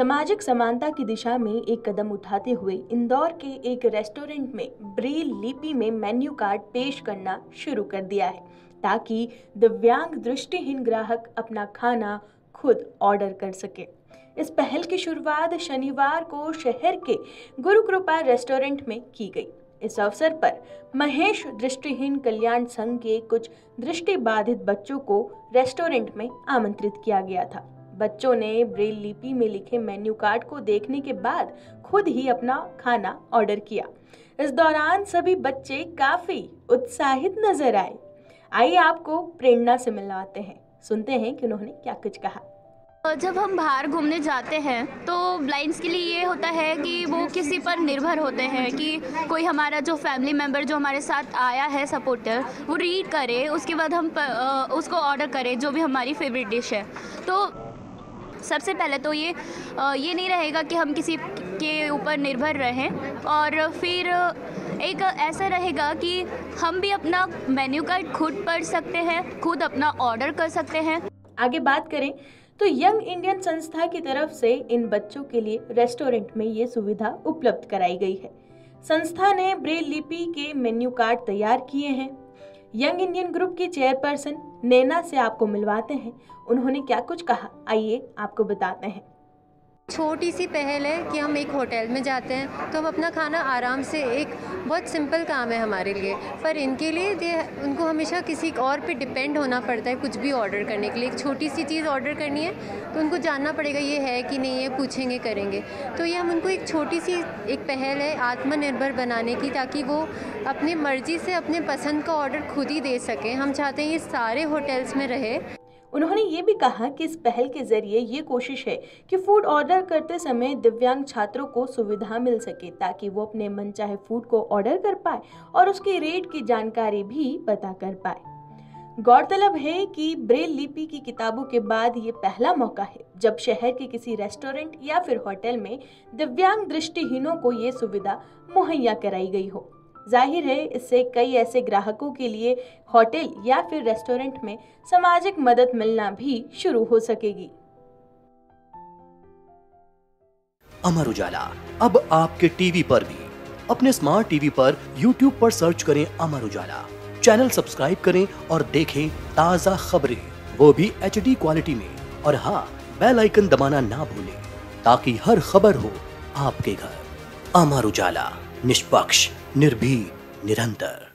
सामाजिक समानता की दिशा में एक कदम उठाते हुए इंदौर के एक रेस्टोरेंट में ब्रेल लिपि में मेन्यू कार्ड पेश करना शुरू कर दिया है, ताकि दिव्यांग दृष्टिहीन ग्राहक अपना खाना खुद ऑर्डर कर सके। इस पहल की शुरुआत शनिवार को शहर के गुरुकृपा रेस्टोरेंट में की गई। इस अवसर पर महेश दृष्टिहीन कल्याण संघ के कुछ दृष्टिबाधित बच्चों को रेस्टोरेंट में आमंत्रित किया गया था। बच्चों ने ब्रेल लिपि में लिखे मेन्यू कार्ड को देखने के बाद खुद ही अपना खाना ऑर्डर किया। इस दौरान सभी बच्चे काफी उत्साहित नजर आए। आइए आपको प्रेरणा से मिलवाते हैं, सुनते हैं कि उन्होंने क्या कुछ कहा। जब हम बाहर घूमने जाते हैं तो ब्लाइंड्स के लिए ये होता है कि वो किसी पर निर्भर होते हैं कि कोई हमारा जो फैमिली मेम्बर जो हमारे साथ आया है सपोर्टर, वो रीड करे, उसके बाद हम उसको ऑर्डर करें जो भी हमारी फेवरेट डिश है। तो सबसे पहले तो ये नहीं रहेगा कि हम किसी के ऊपर निर्भर रहें, और फिर एक ऐसा रहेगा कि हम भी अपना मेन्यू कार्ड खुद पढ़ सकते हैं, खुद अपना ऑर्डर कर सकते हैं। आगे बात करें तो यंग इंडियन संस्था की तरफ से इन बच्चों के लिए रेस्टोरेंट में ये सुविधा उपलब्ध कराई गई है। संस्था ने ब्रेल लिपि के मेन्यू कार्ड तैयार किए हैं। यंग इंडियन ग्रुप की चेयरपर्सन नैना से आपको मिलवाते हैं, उन्होंने क्या कुछ कहा आइए आपको बताते हैं। छोटी सी पहल है कि हम एक होटल में जाते हैं तो हम अपना खाना आराम से, एक बहुत सिंपल काम है हमारे लिए, पर इनके लिए उनको हमेशा किसी और पे डिपेंड होना पड़ता है कुछ भी ऑर्डर करने के लिए। एक छोटी सी चीज़ ऑर्डर करनी है तो उनको जानना पड़ेगा ये है कि नहीं, ये पूछेंगे, करेंगे। तो ये हम उनको एक छोटी सी एक पहल है आत्मनिर्भर बनाने की, ताकि वो अपनी मर्जी से अपने पसंद का ऑर्डर खुद ही दे सकें। हम चाहते हैं ये सारे होटल्स में रहे। उन्होंने ये भी कहा कि इस पहल के जरिए ये कोशिश है कि फूड ऑर्डर करते समय दिव्यांग छात्रों को सुविधा मिल सके, ताकि वो अपने मनचाहे फूड को ऑर्डर कर पाए और उसके रेट की जानकारी भी पता कर पाए। गौरतलब है कि ब्रेल लिपि की किताबों के बाद ये पहला मौका है जब शहर के किसी रेस्टोरेंट या फिर होटल में दिव्यांग दृष्टिहीनों को ये सुविधा मुहैया कराई गई हो। जाहिर है इससे कई ऐसे ग्राहकों के लिए होटल या फिर रेस्टोरेंट में सामाजिक मदद मिलना भी शुरू हो सकेगी। अमर उजाला अब आपके टीवी पर भी। अपने स्मार्ट टीवी पर YouTube पर सर्च करें अमर उजाला, चैनल सब्सक्राइब करें और देखें ताजा खबरें, वो भी HD क्वालिटी में। और हाँ, बेल आइकन दबाना ना भूलें ताकि हर खबर हो आपके घर। अमर उजाला, निष्पक्ष, निर्भीक, निरंतर।